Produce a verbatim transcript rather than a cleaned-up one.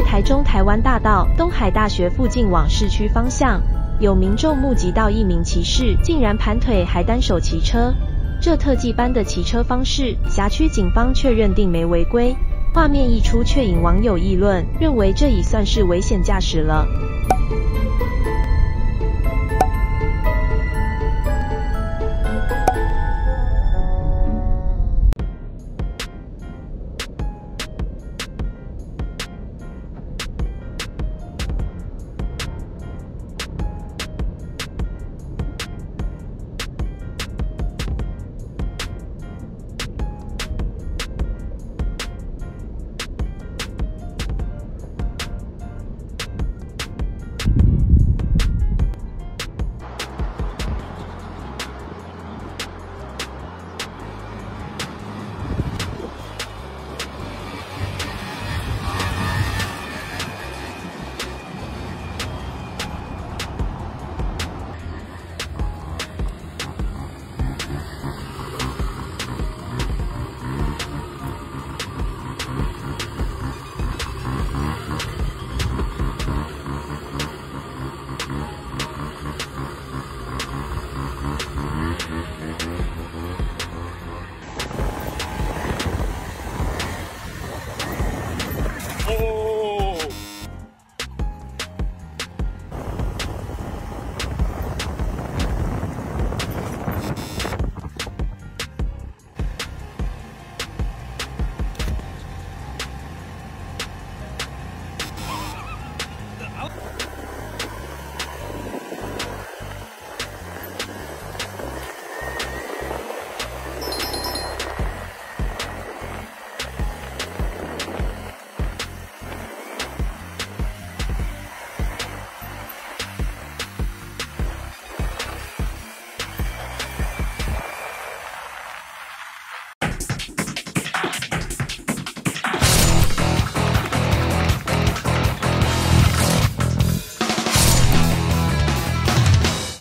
在台中台湾大道东海大学附近往市区方向，有民众目击到一名骑士竟然盘腿还单手骑车，这特技般的骑车方式，辖区警方却认定没违规。画面一出，却引网友议论，认为这已算是危险驾驶了。